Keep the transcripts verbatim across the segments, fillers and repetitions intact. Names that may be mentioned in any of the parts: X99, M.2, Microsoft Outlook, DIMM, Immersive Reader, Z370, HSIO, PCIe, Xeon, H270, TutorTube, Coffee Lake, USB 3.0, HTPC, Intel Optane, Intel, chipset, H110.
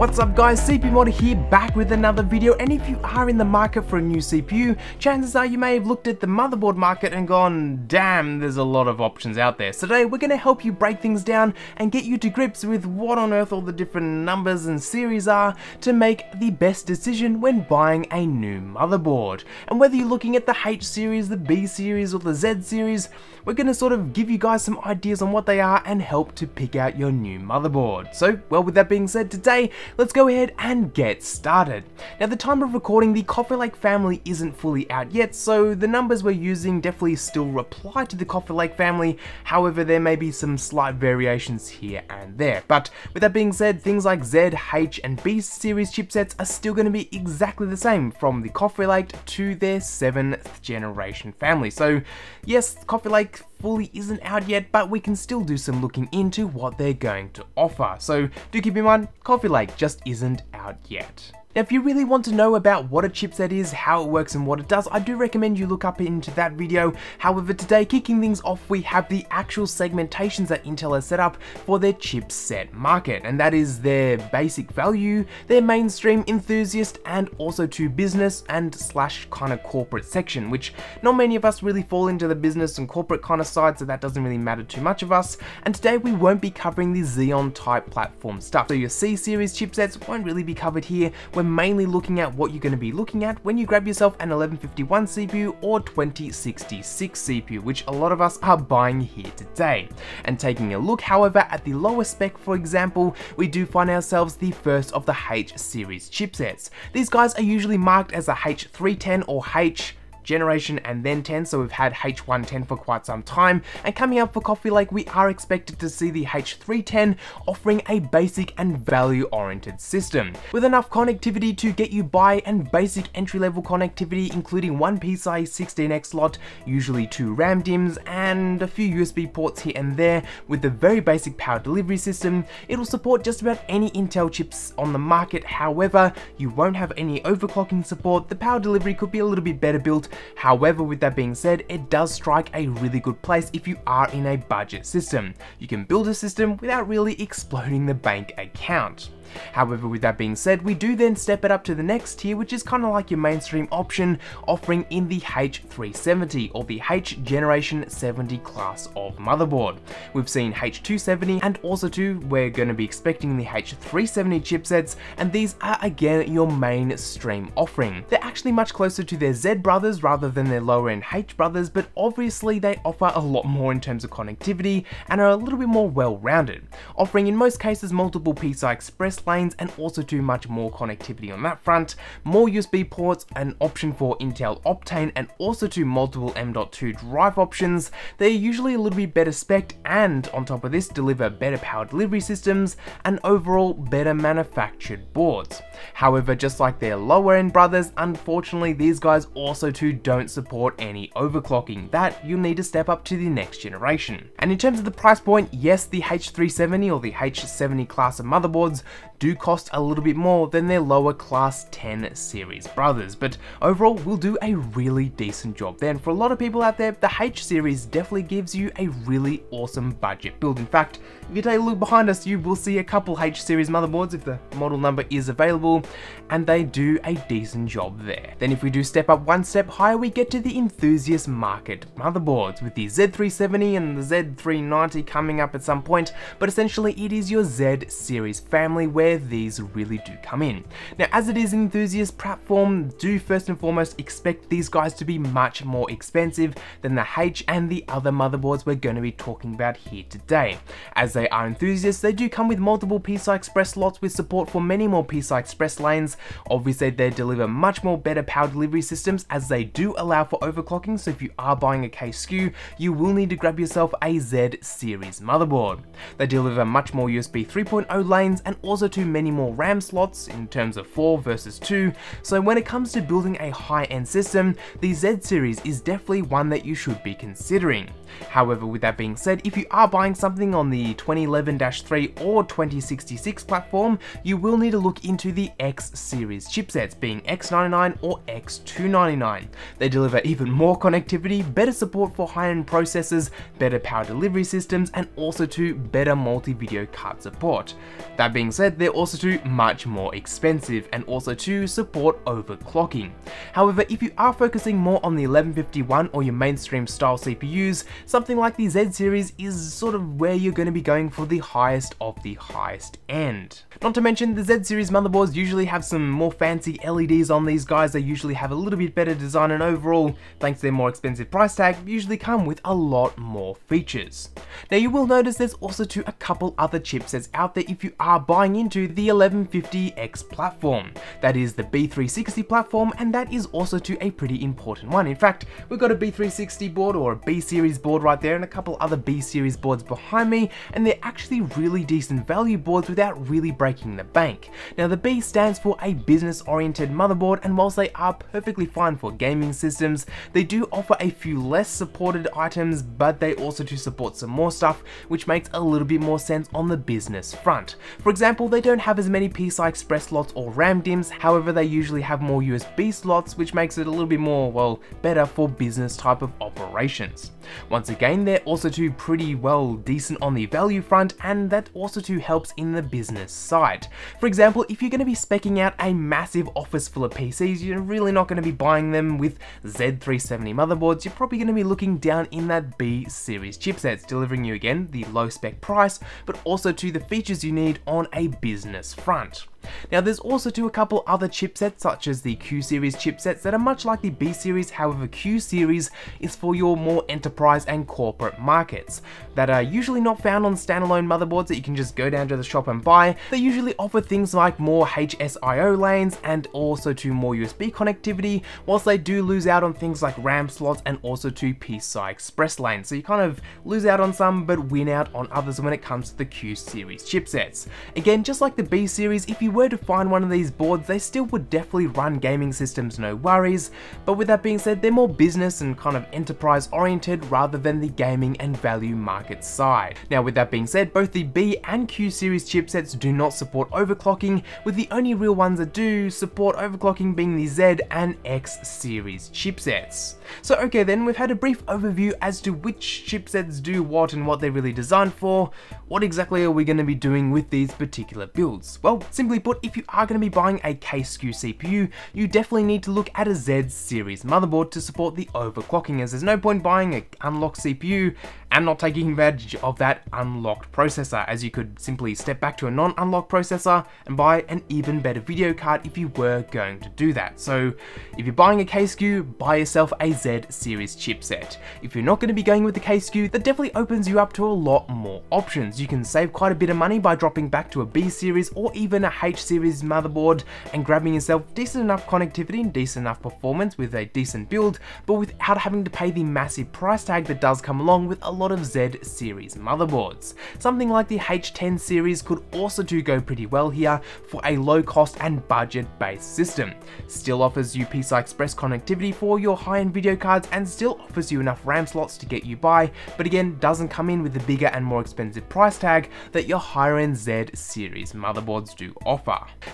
What's up guys, C P U Mod here, back with another video. And if you are in the market for a new C P U, chances are you may have looked at the motherboard market and gone, damn, there's a lot of options out there. So today we're going to help you break things down and get you to grips with what on earth all the different numbers and series are to make the best decision when buying a new motherboard. And whether you're looking at the H series, the B series or the Z series, we're going to sort of give you guys some ideas on what they are and help to pick out your new motherboard. So, well, with that being said, today let's go ahead and get started. Now, the time of recording, the Coffee Lake family isn't fully out yet, so the numbers we're using definitely still apply to the Coffee Lake family. However, there may be some slight variations here and there. But with that being said, things like Z, H, and B series chipsets are still going to be exactly the same from the Coffee Lake to their seventh generation family. So, yes, Coffee Lake fully isn't out yet, but we can still do some looking into what they're going to offer. So do keep in mind, Coffee Lake just isn't out yet. Now, if you really want to know about what a chipset is, how it works and what it does, I do recommend you look up into that video. However, today, kicking things off, we have the actual segmentations that Intel has set up for their chipset market, and that is their basic value, their mainstream, enthusiast, and also to business and slash kind of corporate section, which not many of us really fall into the business and corporate kind of side, so that doesn't really matter too much of us. And today we won't be covering the Xeon type platform stuff, so your C series chipsets won't really be covered here. We're mainly looking at what you're going to be looking at when you grab yourself an eleven fifty-one C P U or twenty sixty-six C P U, which a lot of us are buying here today. And taking a look, however, at the lower spec, for example, we do find ourselves the first of the H series chipsets. These guys are usually marked as a H three ten or H generation and then ten, so we've had H one ten for quite some time, and coming up for Coffee Lake we are expected to see the H three ten offering a basic and value oriented system with enough connectivity to get you by and basic entry level connectivity, including one PCIe sixteen X slot, usually two RAM DIMMs and a few U S B ports here and there. With a very basic power delivery system, it'll support just about any Intel chips on the market. However, you won't have any overclocking support. The power delivery could be a little bit better built. However, with that being said, it does strike a really good place if you are in a budget system. You can build a system without really exploding the bank account. However, with that being said, we do then step it up to the next tier, which is kind of like your mainstream option, offering in the H three seventy or the H generation seventy class of motherboard. We've seen H two seventy and also too, we're going to be expecting the H three seventy chipsets, and these are again your mainstream offering. They're actually much closer to their Z brothers rather than their lower end H brothers, but obviously they offer a lot more in terms of connectivity and are a little bit more well-rounded, offering in most cases multiple PCI Express lanes and also too much more connectivity on that front, more U S B ports, an option for Intel Optane, and also to multiple M dot two drive options. They're usually a little bit better spec'd, and on top of this, deliver better power delivery systems and overall better manufactured boards. However, just like their lower end brothers, unfortunately these guys also too don't support any overclocking. That you'll need to step up to the next generation. And in terms of the price point, yes, the H three seventy or the H seventy class of motherboards do cost a little bit more than their lower class ten series brothers, but overall will do a really decent job. Then for a lot of people out there, the H series definitely gives you a really awesome budget build. In fact, if you take a look behind us, you will see a couple H series motherboards if the model number is available, and they do a decent job there. Then if we do step up one step higher, we get to the enthusiast market motherboards with the Z three seventy and the Z three ninety coming up at some point, but essentially it is your Z series family where these really do come in. Now, as it is an enthusiast platform, do first and foremost expect these guys to be much more expensive than the H and the other motherboards we're going to be talking about here today. As they are enthusiasts, they do come with multiple PCI Express slots with support for many more PCI Express lanes. Obviously, they deliver much more better power delivery systems as they do allow for overclocking, so if you are buying a K S K U, you will need to grab yourself a Z series motherboard. They deliver much more U S B three point oh lanes and also to many more RAM slots in terms of four versus two, so when it comes to building a high-end system, the Z series is definitely one that you should be considering. However, with that being said, if you are buying something on the twenty eleven dash three or twenty sixty-six platform, you will need to look into the X series chipsets, being X ninety-nine or X two ninety-nine. They deliver even more connectivity, better support for high-end processors, better power delivery systems, and also to better multi-video card support. That being said, that they're also too much more expensive and also to support overclocking. However, if you are focusing more on the eleven fifty-one or your mainstream style C P Us, something like the Z series is sort of where you're going to be going for the highest of the highest end. Not to mention, the Z series motherboards usually have some more fancy L E Ds on these guys. They usually have a little bit better design and overall, thanks to their more expensive price tag, usually come with a lot more features. Now you will notice there's also too a couple other chipsets out there if you are buying into the eleven fifty X platform. That is the B three sixty platform, and that is also too a pretty important one. In fact, we've got a B three sixty board or a B series board right there and a couple other B series boards behind me, and they're actually really decent value boards without really breaking the bank. Now the B stands for a business oriented motherboard, and whilst they are perfectly fine for gaming systems, they do offer a few less supported items, but they also do support some more stuff, which makes a little bit more sense on the business front. For example, they don't have as many PCIe Express slots or RAM DIMMs, however they usually have more U S B slots, which makes it a little bit more, well, better for business type of operations. Once again, they're also too pretty well decent on the value front, and that also too helps in the business side. For example, if you're going to be speccing out a massive office full of P Cs, you're really not going to be buying them with Z three seventy motherboards. You're probably going to be looking down in that B series chipsets, delivering you again the low spec price, but also to the features you need on a business front. Now there's also too a couple other chipsets such as the Q series chipsets that are much like the B series, however Q series is for your more enterprise and corporate markets that are usually not found on standalone motherboards that you can just go down to the shop and buy. They usually offer things like more H S I O lanes and also too more U S B connectivity, whilst they do lose out on things like RAM slots and also too PCIe Express lanes, so you kind of lose out on some but win out on others when it comes to the Q series chipsets. Again, just like the B series, if you If you were to find one of these boards, they still would definitely run gaming systems, no worries, but with that being said, they're more business and kind of enterprise oriented rather than the gaming and value market side. Now with that being said, both the B and Q series chipsets do not support overclocking, with the only real ones that do support overclocking being the Z and X series chipsets. So okay then, we've had a brief overview as to which chipsets do what and what they're really designed for. What exactly are we going to be doing with these particular builds? Well, simply put, if you are going to be buying a K S K U C P U, you definitely need to look at a Z series motherboard to support the overclocking, as there's no point buying an unlocked C P U and not taking advantage of that unlocked processor, as you could simply step back to a non-unlocked processor and buy an even better video card if you were going to do that. So if you're buying a K S K U, buy yourself a Z series chipset. If you're not going to be going with the K S K U, that definitely opens you up to a lot more options. You can save quite a bit of money by dropping back to a B series or even a H series motherboard and grabbing yourself decent enough connectivity and decent enough performance with a decent build, but without having to pay the massive price tag that does come along with a lot of Z series motherboards. Something like the H ten series could also do go pretty well here for a low cost and budget based system. Still offers you PCIe Express connectivity for your high end video cards and still offers you enough RAM slots to get you by, but again doesn't come in with the bigger and more expensive price tag that your higher end Z series motherboards do offer.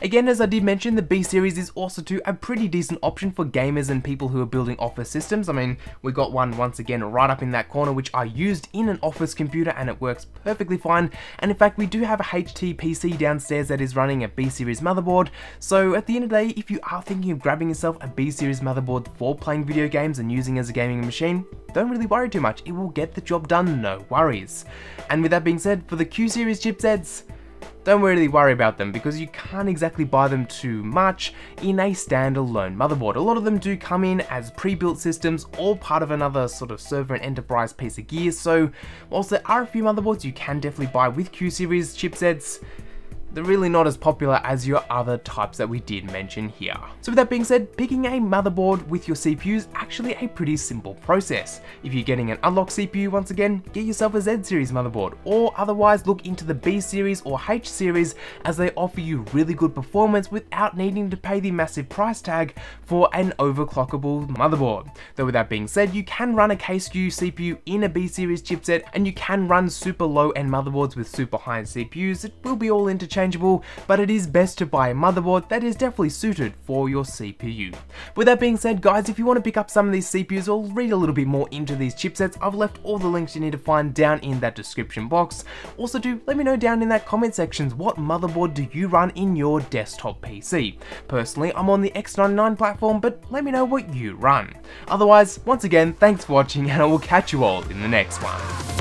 Again, as I did mention, the B series is also too a pretty decent option for gamers and people who are building office systems. I mean, we got one once again right up in that corner, which I used in an office computer and it works perfectly fine. And in fact, we do have a H T P C downstairs that is running a B series motherboard. So at the end of the day, if you are thinking of grabbing yourself a B series motherboard for playing video games and using as a gaming machine, don't really worry too much. It will get the job done, no worries. And with that being said, for the Q series chipsets, don't really worry about them because you can't exactly buy them too much in a standalone motherboard. A lot of them do come in as pre-built systems or part of another sort of server and enterprise piece of gear, so whilst there are a few motherboards you can definitely buy with Q series chipsets, they're really not as popular as your other types that we did mention here. So with that being said, picking a motherboard with your C P U is actually a pretty simple process. If you're getting an unlocked C P U, once again, get yourself a Z series motherboard, or otherwise look into the B series or H series, as they offer you really good performance without needing to pay the massive price tag for an overclockable motherboard. Though with that being said, you can run a K S K U C P U in a B series chipset, and you can run super low end motherboards with super high end C P Us. It will be all interchangeable interchangeable, but it is best to buy a motherboard that is definitely suited for your C P U. With that being said, guys, if you want to pick up some of these C P Us or read a little bit more into these chipsets, I've left all the links you need to find down in that description box. Also, do let me know down in that comment section what motherboard do you run in your desktop P C. Personally, I'm on the X ninety-nine platform, but let me know what you run. Otherwise, once again, thanks for watching, and I will catch you all in the next one.